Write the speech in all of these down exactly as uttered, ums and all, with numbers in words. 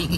Yeah. Ah!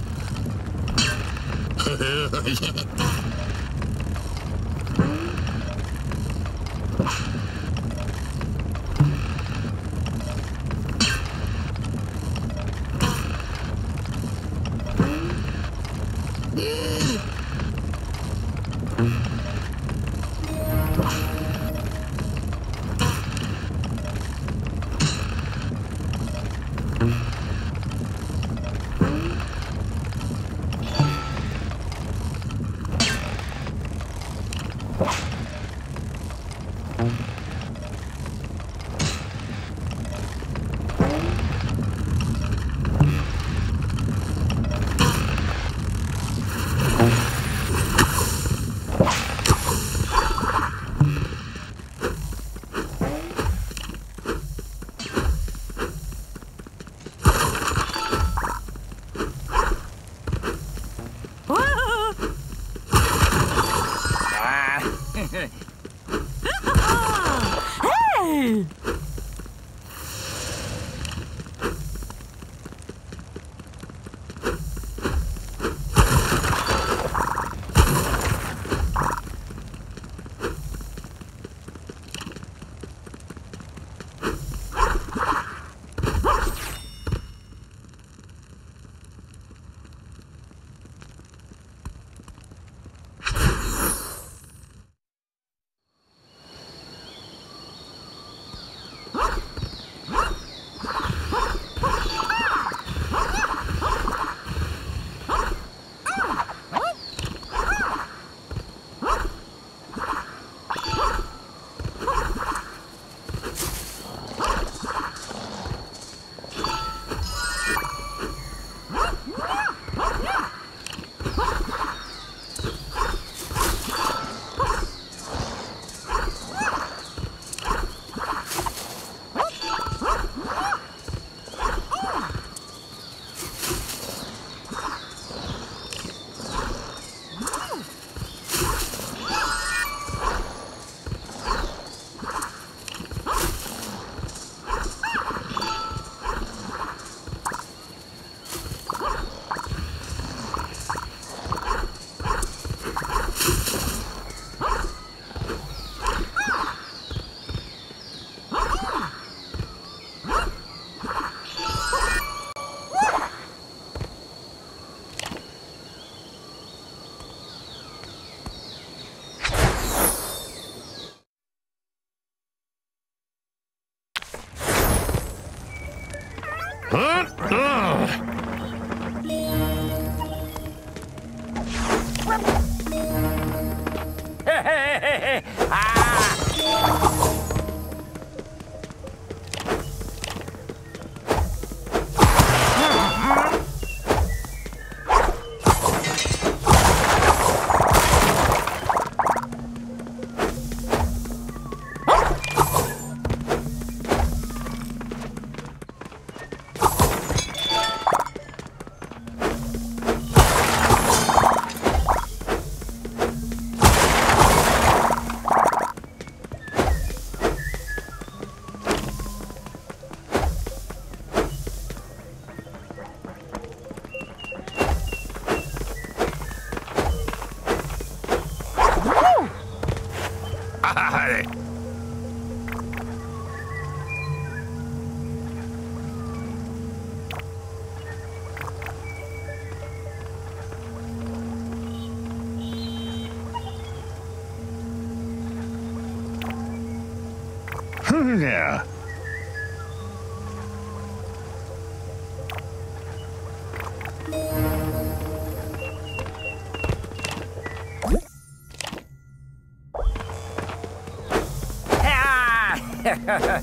Ha ha ha!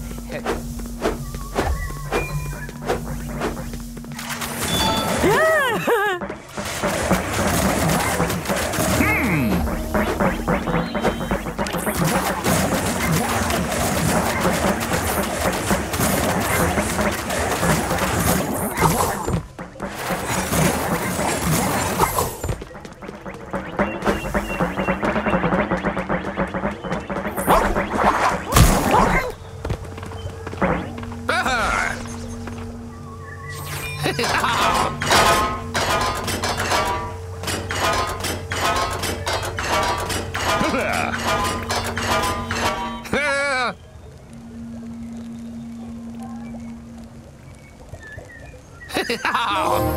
Oh!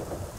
Oh!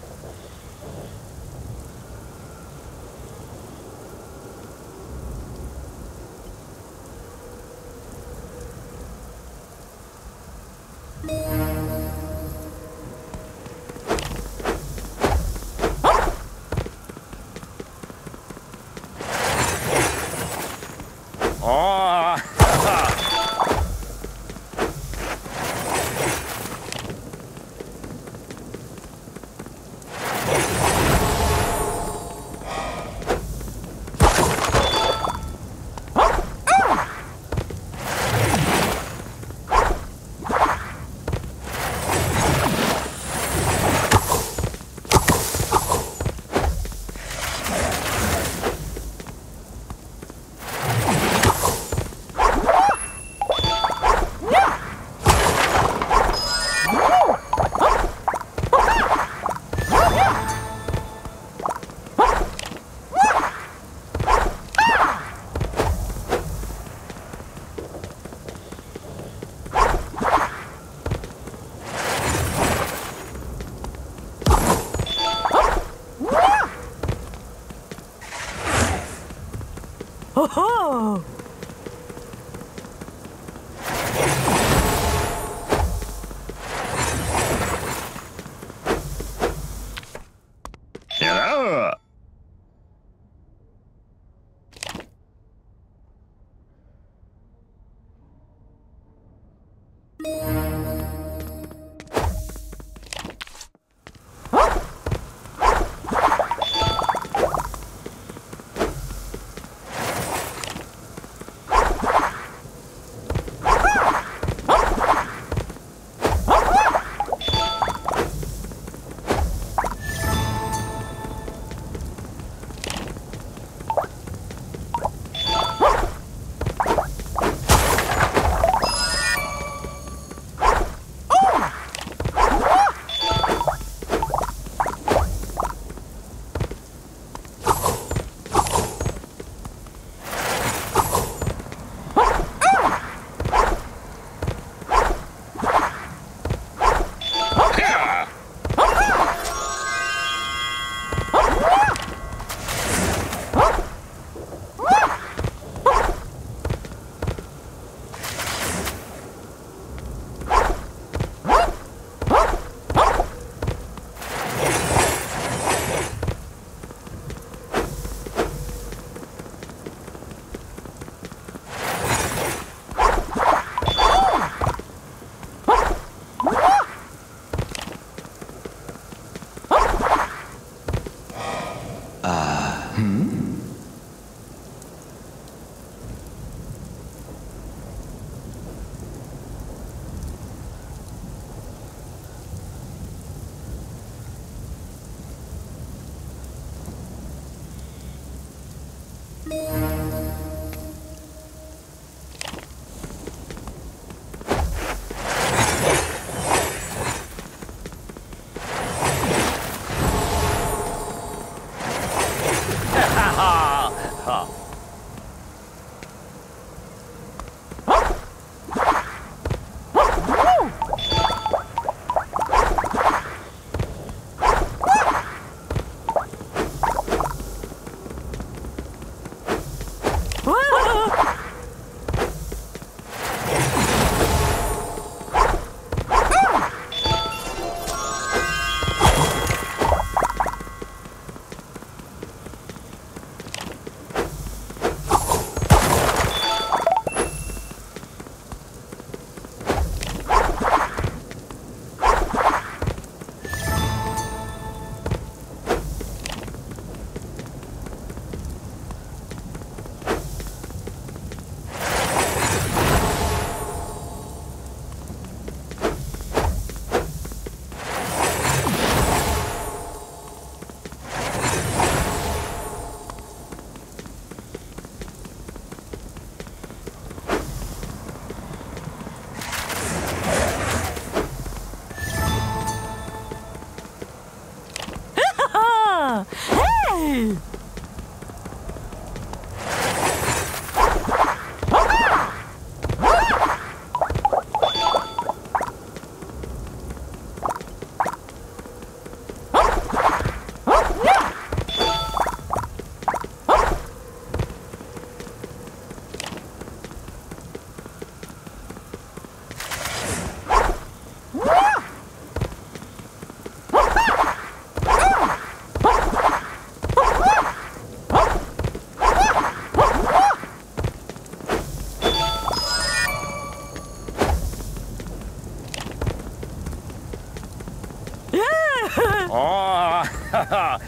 ha!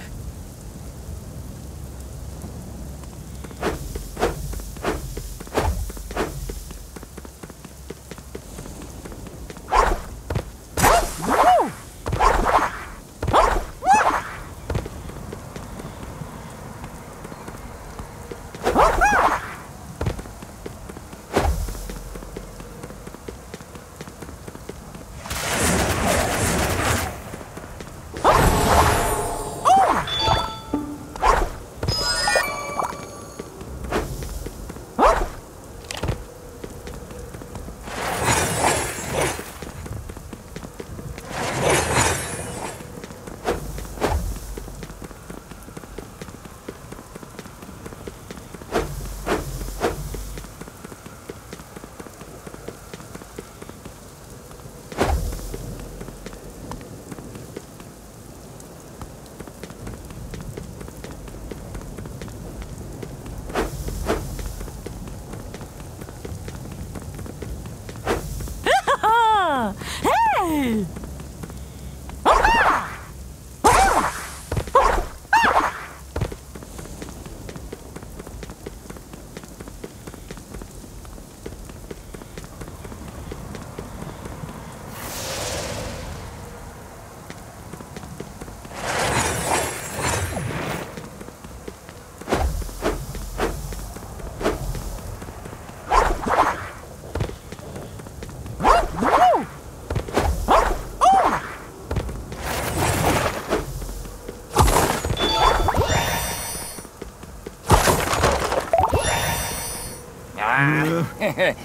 Hey! Heh heh.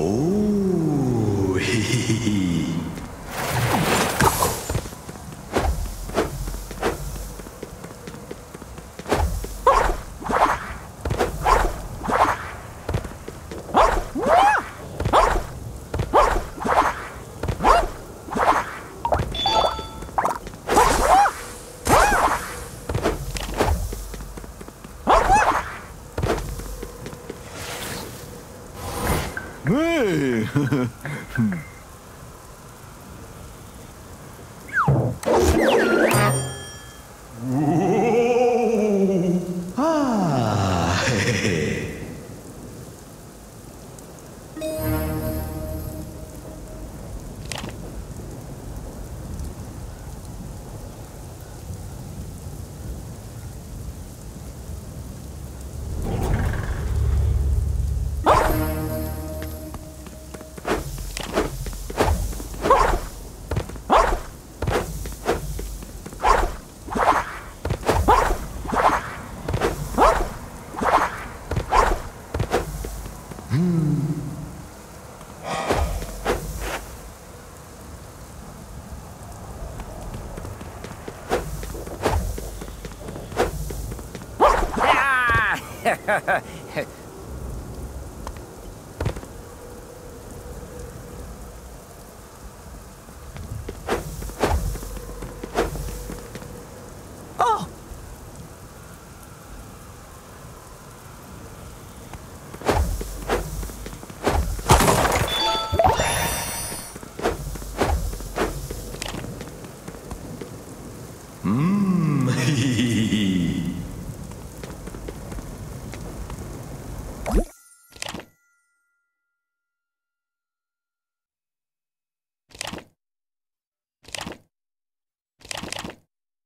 Oh, hee hee hee. Hey! Ah! Oh! Mmm. Oh!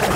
No!